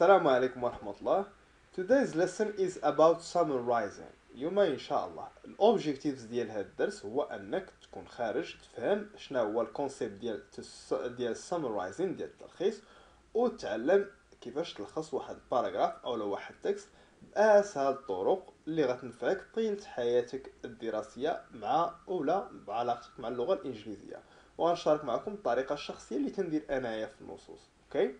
Assalamu alaikum wa rahmatullah. Today's lesson is about summarizing. اليوم إن شاء الله الأوبجيكتيفز ديال هاد الدرس هو أنك تكون خارج تفهم شنو هو الكونسيبت ديال summarizing ديال التلخيص، وتعلم كيفاش تلخص واحد باراغراف أو واحد تكست بأسهل الطرق اللي غتنفعك طيلة حياتك الدراسية مع أولا بعلاقتك مع اللغة الإنجليزية. وغنشارك معكم الطريقة الشخصية اللي كندير أنايا في النصوص. أوكي؟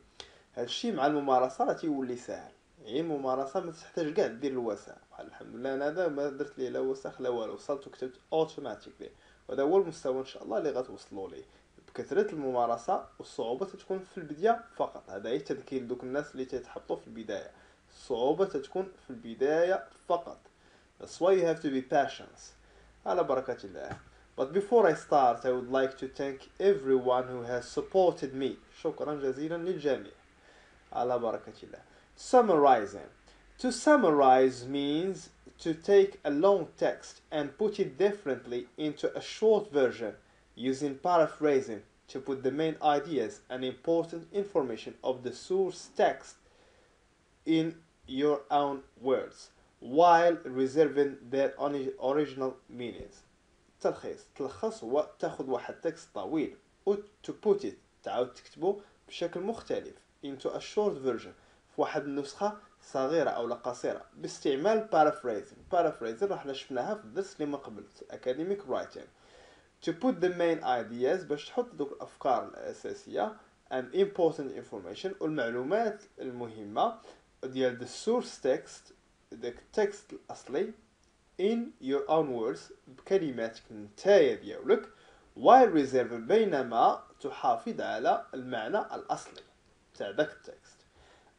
هادشي مع الممارسة راه تيولي ساهل، يعني الممارسة ما تحتاج كاع دير الوسع. بحال الحمد لله انا هذا ما درت ليه لا وسخ لا والو، وصلت وكتبت اوتوماتيكلي، وهذا هو المستوى ان شاء الله اللي غتوصلوا ليه بكثرة الممارسة. والصعوبة تتكون في البداية فقط، هذا هي تذكير دوك الناس اللي تيتحطوا في البداية، الصعوبة تتكون في البداية فقط. That's why you have to be patient. على بركة الله. But before I start, I would like to thank everyone who has supported me. شكرا جزيلا للجميع. على بركة الله. Summarizing. To summarize means to take a long text and put it differently into a short version using paraphrasing to put the main ideas and important information of the source text in your own words while reserving their original meanings. تلخيص. تلخص وتاخذ واحد تكست طويل و to put it تعاود تكتبه بشكل مختلف into a short version في واحد النسخة صغيرة أو قصيرة باستعمال paraphrasing. paraphrasing رحنا شفناها في الدرس اللي من قبل academic writing. to put the main ideas باش تحط دوك الأفكار الأساسية and important information والمعلومات المهمة ديال the source text داك التكست الأصلي in your own words بكلماتك نتايا ديالك while reserving بينما تحافظ على المعنى الأصلي تاع داك التكست.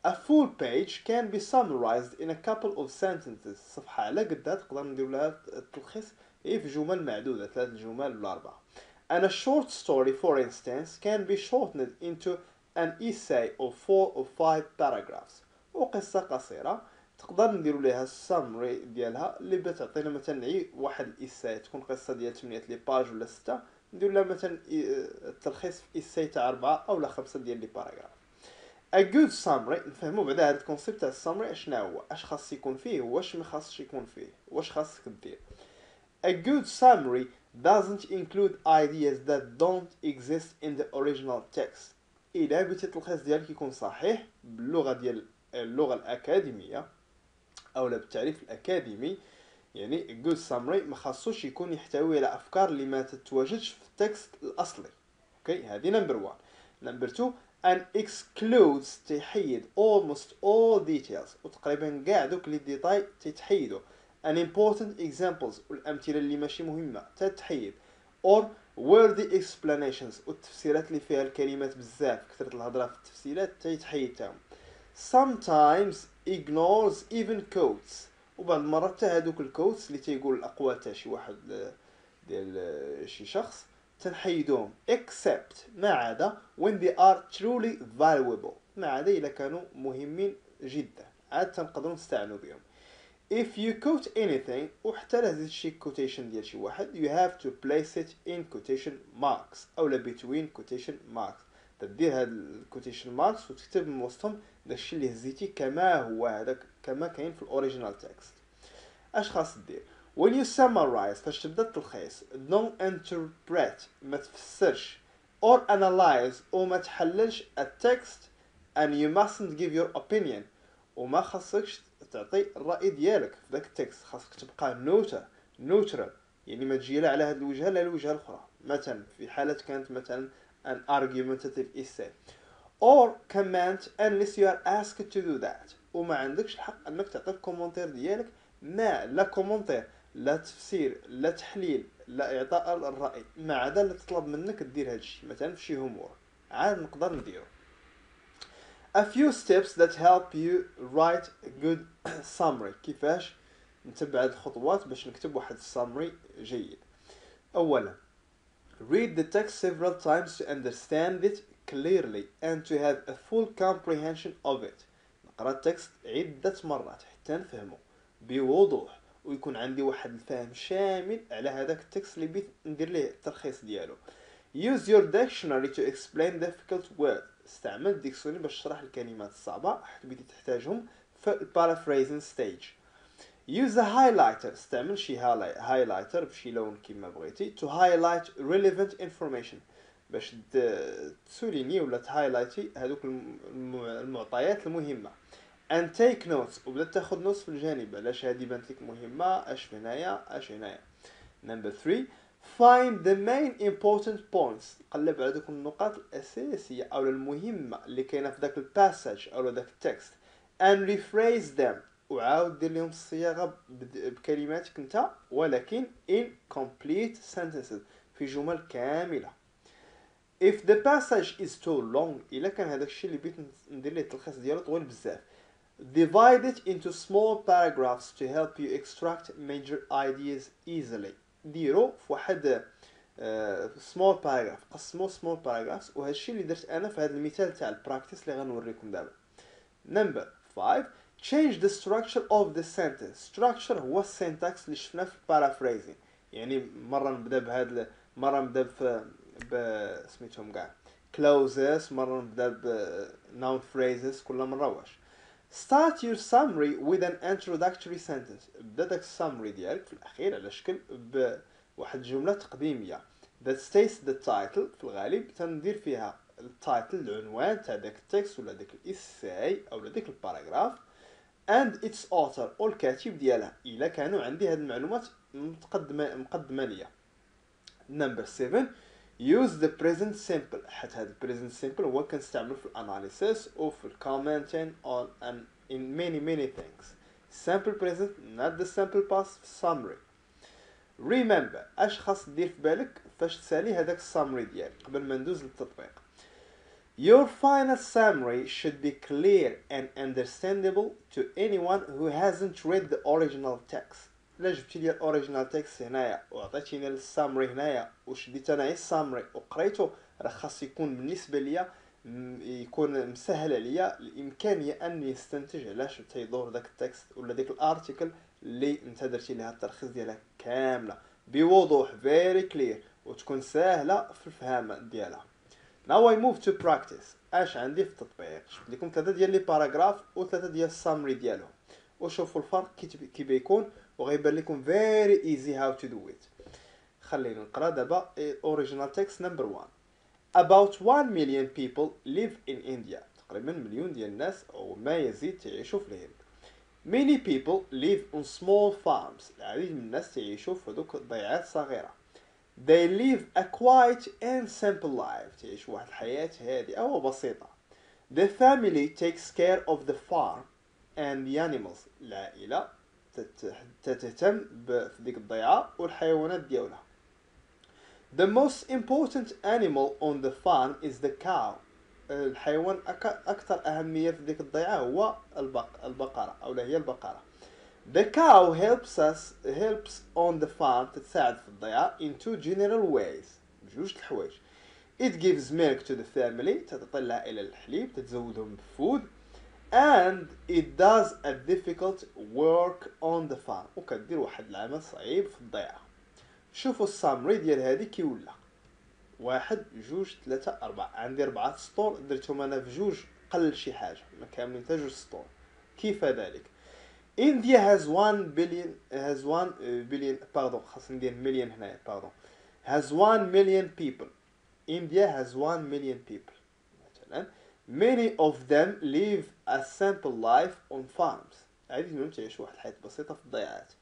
A full page can be summarized in a couple of sentences. صفحة على قدها تقدر ندير لها التلخيص في جمل معدودة، 3 جمل ولا 4. And a short story, for instance, can be shortened into an essay of 4 or 5 paragraphs. وقصة قصيرة تقدر ندير لها السامري ديالها اللي بتعطينا مثلا واحد الإساي تكون قصة ديال 8 لي باج ولا 6، ندير لها مثلا التلخيص في إساي تاع 4 أو 5 ديال لي باراغراف. A good summary نفهمو بعدا هاد الكونسيبت تاع السامري شنو هو، اش خاص يكون فيه واش ما خاصش يكون فيه، واش خاصك دير. A good summary doesn't include ideas that don't exist in the original text. إلا بغيتي التلخيص ديالك يكون صحيح باللغة ديال اللغة الأكاديمية أو بالتعريف الأكاديمي، يعني good summary ما خاصوش يكون يحتوي على أفكار اللي ما تتواجدش في التكست الأصلي. أوكي، هذه نمبر 1. نمبر 2 and excludes تحيد almost all details وتقريبا كاع دوك لي ديتاي تتحيدوا. an important examples والأمثلة اللي ماشي مهمة تتحيد or worthy explanations والتفسيرات اللي فيها الكلمات بزاف كثرت الهضرة في التفسيرات تتحيدهم. sometimes ignores even quotes وبعض المرات تا هادوك الكوتس اللي تيقول الأقوال تاع شي واحد ديال شي شخص تنحيدهم except ما عدا when they are truly valuable ما عدا إلا كانوا مهمين جدا عاد تنقدروا نستعنوا بهم. if you quote anything وحتى لهذا الشي quotation ديال شي واحد you have to place it in quotation marks أو between quotation marks تدير هاد الكوتيشن ماركس وتكتب من وسطهم داكشي اللي هزيتي كما هو هذاك كما كاين في الاوريجينال تكست. اش خاص دير when you summarize فاش تبدا التلخيص don't interpret ما تفسرش or analyze وما تحللش التكست and you mustn't give your opinion وما خاصكش تعطي الراي ديالك في داك التكست، خاصك تبقى نوترال يعني ما تجي لا على هاد الوجهه لا الوجهه الاخرى. مثلا في حاله كانت مثلا an argumentative essay or comment unless you are asked to do that وما عندكش الحق انك تعطي الكومنتير ديالك لا كومنتير لا تفسير لا تحليل لا اعطاء الراي ما عدا اللي تطلب منك دير هادشي مثلا في شي امور عاد نقدر نديرو. a few steps that help you write a good summary كيفاش نتبع هاد الخطوات باش نكتب واحد summary جيد. اولا read the text several times to understand it clearly and to have a full comprehension of it. نقرأ التكست عدة مرات حتى نفهمه بوضوح ويكون عندي واحد الفهم شامل على هذاك التكست اللي بغيت ندير ليه التلخيص ديالو. Use your dictionary to explain difficult words استعملت ديكسوني باش نشرح الكلمات الصعبة حيت بديت تحتاجهم في البارافريزن ستيج. Use a highlighter. استعمل شي highlighter بشي لون كيما بغيتي to highlight relevant information باش تسوليني ولا تهايلايتي هذوك المعطيات المهمة. and take notes وبدات تاخد نوتس في الجانب علاش هذه بانت لك مهمة اش هنايا اش هنايا. number 3 find the main important points. قلب على دوك النقاط الأساسية أو المهمة اللي كاينة في داك الباساج أو داك التكست and rephrase them وعاود دير لهم الصياغة بكلماتك نتا ولكن in complete sentences في جمل كاملة. if the passage is too long إلا كان هذاك الشيء اللي بغيت ندير ليه التلخيص ديالو طويل بزاف divide it into small paragraphs to help you extract major ideas easily. ديرو في واحد سمول باراغراف قسمو سمول باراغرافس وهذا الشيء اللي درت انا في هذا المثال تاع البراكتيس اللي غنوريكم دابا. نمبر 5 change the structure of the sentence. structure هو السينتاكس اللي شفنا في البارافريزين يعني مره نبدا بهذا مره نبدا بسميتهم كاع clauses مره نبدا بnoun phrases كل مره واش. Start your summary with an introductory sentence. ابدأ داك السامري ديالك في الأخير على شكل بواحد جملة تقديمية that states the title. في الغالب تندير فيها التايتل العنوان تاع داك التكست ولا داك الإساي أو داك الباراغراف and its author أو الكاتب ديالها إلا كانوا عندي هاد المعلومات مقدمة ليا. Number 7 use the present simple حيت هذا present simple هو كنستعملو في الاناليسيس او في الكومنتين on and in many things. simple present not the simple past في summary. remember اش خاص دير في بالك فاش تسالي هذاك السامري ديالك قبل ما ندوز للتطبيق. your final summary should be clear and understandable to anyone who hasn't read the original text. الا جبتي لي الاوريجينال تكست هنايا وعطيتيني السامري هنايا وشديت انايا السامري وقريته راه خاص يكون بالنسبه ليا يكون مسهل عليا الامكانيه اني نستنتج علاش تيدور داك التكست ولا ديك الارتيكل اللي انت درتي ليها التلخيص ديالها كامله بوضوح فيري كلير وتكون ساهله في الفهم ديالها. now I move to practice. اش عندي في التطبيق شفت لكم 3 ديال لي باراغراف و3 ديال السامري ديالهم وشوفوا الفرق كي بيكون وغيبان لكم very easy how to do it. خلينا نقرا دابا original text. number 1 about 1 million people live in India. تقريبا مليون ديال الناس او ما يزيد تعيشوا في الهند. many people live on small farms. العديد من الناس تعيشوا في هذوك الضيعات صغيرة. they live a quiet and simple life. تعيشوا واحد الحياة هادئة وبسيطة. the family takes care of the farm and the animals. العائلة تهتم بديك الضيعة والحيوانات ديالها. the most important animal on the farm is the cow. الحيوان أكثر أهمية في ديك الضيعة هو البقرة أو هي البقرة. the cow helps on the farm. تساعد في الضيعة in two general ways بجوج الحوايج. it gives milk to the family. تطلع إلى الحليب تزودهم بالفود. and it does a difficult work on the farm. وكدير واحد العمل صعيب في الضيعة. شوفوا السامري ديال هذه كي ولا 1 2 3 4 عندي 4 سطور درتهم انا في جوج قل شي حاجة ما كاملين حتى جوج سطور. كيف ذلك India has 1 million people. India has 1 million people مثلا. many of them live a simple life on farms. العديد منهم تعيشوا واحد الحياة بسيطة في الضيعات.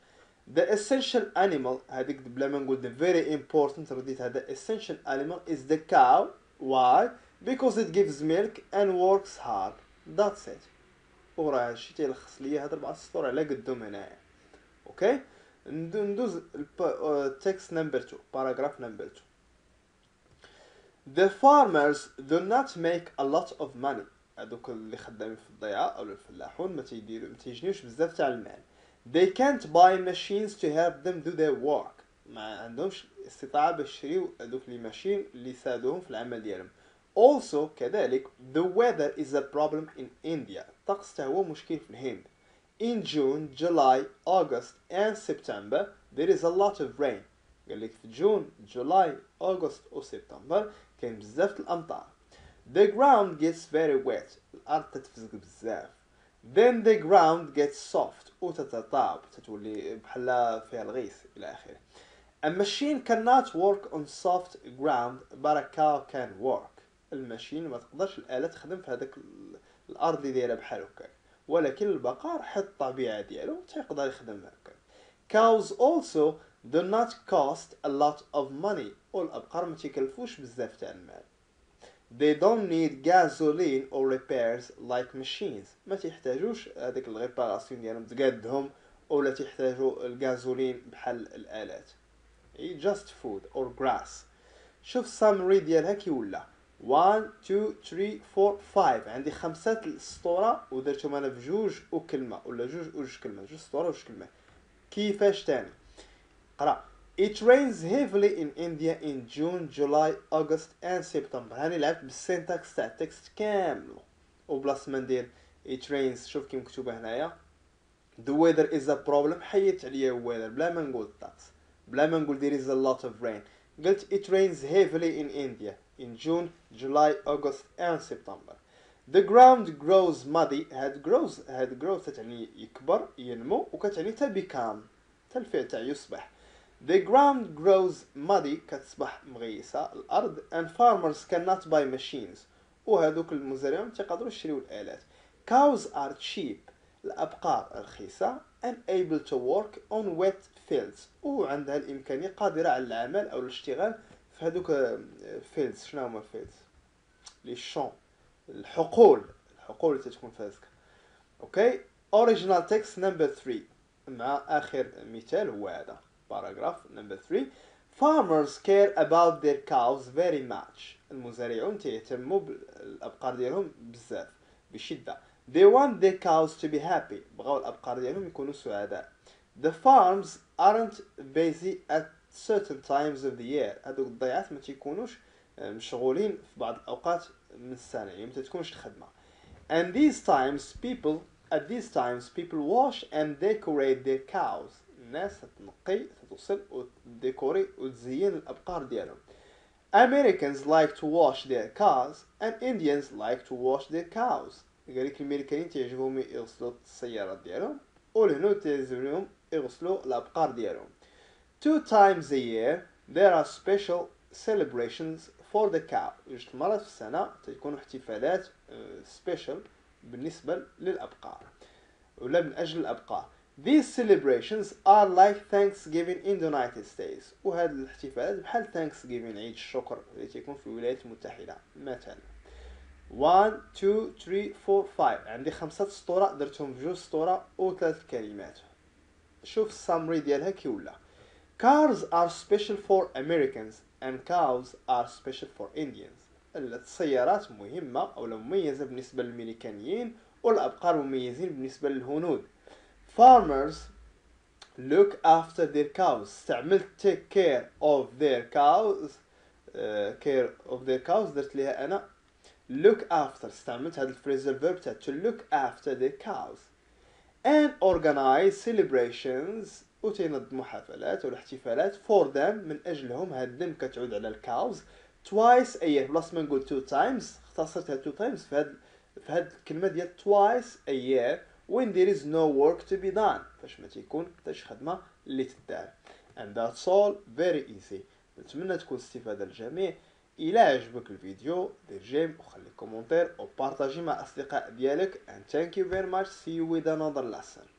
the essential animal هذيك بلا ما نقول the very important رديتها the essential animal is the cow. why because it gives milk and works hard. that's it. وراه هادشي تيلخص ليا هاد 4 سطور على قدهم هنايا. اوكي ندوز text number 2 paragraph number 2. the farmers do not make a lot of money. هذوك اللي خدامين في الضيعة أو الفلاحون ما تيجنيوش بزاف تاع المال. they can't buy machines to help them do their work. ما عندهمش استطاعة باش يشريو هذوك لي ماشين اللي يساعدوهم في العمل ديالهم. also كذلك the weather is a problem in India. الطقس تا هو مشكل في الهند. in June, July, August and September there is a lot of rain. قال لك في جون جولاي أغسطس أو سبتمبر كاين بزاف الأمطار. The ground gets very wet. الأرض تتفزق بزاف. Then the ground gets soft. وتتطاب تتولي بحلا فيها الغيث إلى آخره. A machine cannot work on soft ground but a cow can work. الماشين ما تقدرش الآلة تخدم في هذاك الأرض اللي دايرة بحال هكاك. ولكن البقر حيت الطبيعة ديالو تيقدر يخدم هكاك. Cows also do not cost a lot of money. والأبقار ما تيكلفوش بزاف تاع المال. They don't need gasoline or repairs like machines. ما تحتاجوش هذيك الريباراسيون ديالهم تقادهم ولا تحتاجوا الغازولين بحال الآلات. Just food or grass. شوف سامري ديالها كي ولا 1 2 3 4 5. عندي 5 السطوره ودرتهم انا بجوج وكلمه ولا جوج سطوره وجوج كلمه. كيفاش تاني قرا. It rains heavily in India in June, July, August and September. هاني لعبت بالسينتاكس تاع التكست كاملو وبلاص ما ندير it rains. شوف كي مكتوبه هنايا the weather is a problem. حيت عليا weather بلا ما نقول الطقس بلا ما نقول there is a lot of rain. قلت it rains heavily in India in June, July, August and September. The ground grows muddy. had grows تتعني يكبر ينمو وكتعني تبيكام تالفعل تاع يصبح. The ground grows muddy كتصبح مغيسة الأرض and farmers cannot buy machines. وهذوك المزارعين ما تيقدروش يشريو الآلات. Cows are cheap. الأبقار رخيصة and able to work on wet fields. وعندها الإمكانية قادرة على العمل أو الاشتغال في هذوك fields. شنو هما fields؟ لي شون الحقول اللي تتكون فازكة. أوكي original text number 3 مع آخر مثال هو هذا. Paragraph number 3. Farmers care about their cows very much. المزارعون تيهتموا بالأبقار ديالهم بزاف بشدة. They want their cows to be happy. بغاو الأبقار ديالهم يكونوا سعداء. The farms aren't busy at certain times of the year. هذوك الضيعات ما تيكونوش مشغولين في بعض الأوقات من السنة يعني ما تكونش الخدمة. And at these times people wash and decorate their cows. الناس تنقي تتوصل وتديكوري وتزين الأبقار ديالهم. Americans like to wash their cars and Indians like to wash their cows. كذلك الأمريكان تعجبهم يغسلوا السيارات ديالهم والهنود تعجبهم يغسلوا الأبقار ديالهم. 2 times a year there are special celebrations for the cow. جوج مرات في السنة تكون احتفالات special بالنسبة للأبقار ولا من أجل الأبقار. These celebrations are like Thanksgiving in the United States. وهذه الاحتفالات بحال Thanksgiving عيد الشكر اللي تيكون في الولايات المتحدة مثلا. 1 2 3 4 5. عندي 5 سطور درتهم بجوج سطور وثلاث كلمات. شوف السامري ديالها كي ولا. Cars are special for Americans and cows are special for Indians. السيارات مهمة أو مميزة بالنسبة للأمريكانيين والأبقار مميزين بالنسبة للهنود. Farmers look after their cows. استعملت take care of their cows. Care of their cows درت ليها أنا look after. استعملت هذا الفريزال verb تاع to look after their cows. And organize celebrations. وتنظم حفلات والاحتفالات for them من أجلهم. هاد them كتعود على الكاوز. Twice a year بلاص ما نقول 2 times اختصرتها 2 times في هاد الكلمة ديال twice a year. When there is no work to be done. فاش ما تيكون تاش خدمة اللي تدار. And that's all very easy. نتمنى تكون استفادة الجميع. إلا عجبك الفيديو دير جيم وخلي كومنتير وبارتاجي مع أصدقاء ديالك. And thank you very much. See you with another lesson.